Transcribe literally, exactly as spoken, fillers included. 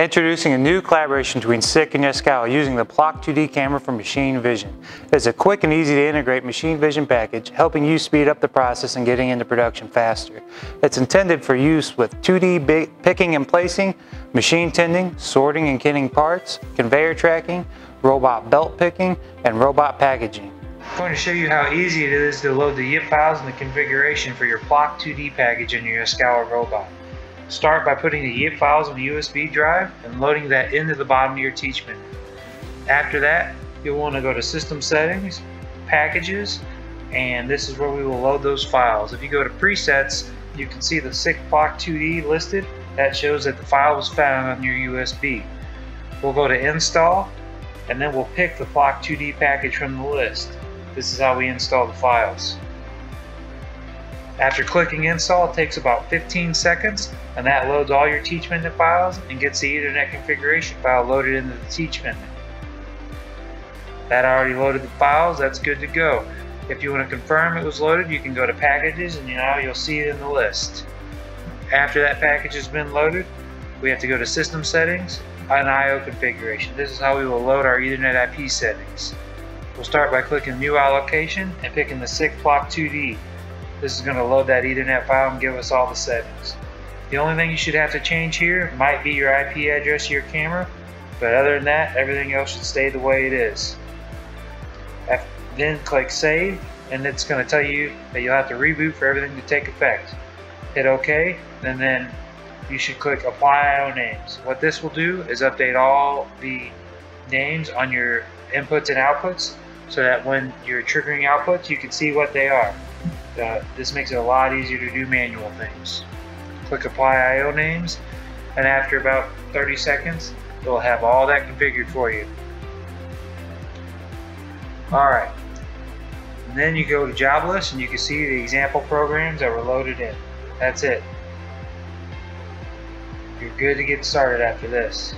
Introducing a new collaboration between SICK and Yaskawa using the PLOC two D camera for machine vision. It's a quick and easy to integrate machine vision package, helping you speed up the process and getting into production faster. It's intended for use with two D picking and placing, machine tending, sorting and kitting parts, conveyor tracking, robot belt picking, and robot packaging. I'm going to show you how easy it is to load the YIP files and the configuration for your PLOC two D package in your Yaskawa robot. Start by putting the YIP files on the U S B drive and loading that into the bottom of your teach menu. After that, you'll want to go to System Settings, Packages, and this is where we will load those files. If you go to Presets, you can see the SICK PLOC two D listed. That shows that the file was found on your U S B. We'll go to Install, and then we'll pick the PLOC two D package from the list. This is how we install the files. After clicking install, it takes about fifteen seconds, and that loads all your teach menu files and gets the Ethernet configuration file loaded into the teach menu. That already loaded the files, that's good to go. If you want to confirm it was loaded, you can go to packages, and now you'll see it in the list. After that package has been loaded, we have to go to system settings and I O configuration. This is how we will load our Ethernet I P settings. We'll start by clicking new allocation and picking the SICK PLOC two D. This is going to load that Ethernet file and give us all the settings. The only thing you should have to change here might be your I P address of your camera, but other than that, everything else should stay the way it is. Then click Save, and it's going to tell you that you'll have to reboot for everything to take effect. Hit OK, and then you should click Apply I O Names. What this will do is update all the names on your inputs and outputs, so that when you're triggering outputs, you can see what they are. Uh, this makes it a lot easier to do manual things. Click Apply I O Names, and after about thirty seconds, it'll have all that configured for you. Alright, and then you go to Job List, and you can see the example programs that were loaded in. That's it. You're good to get started after this.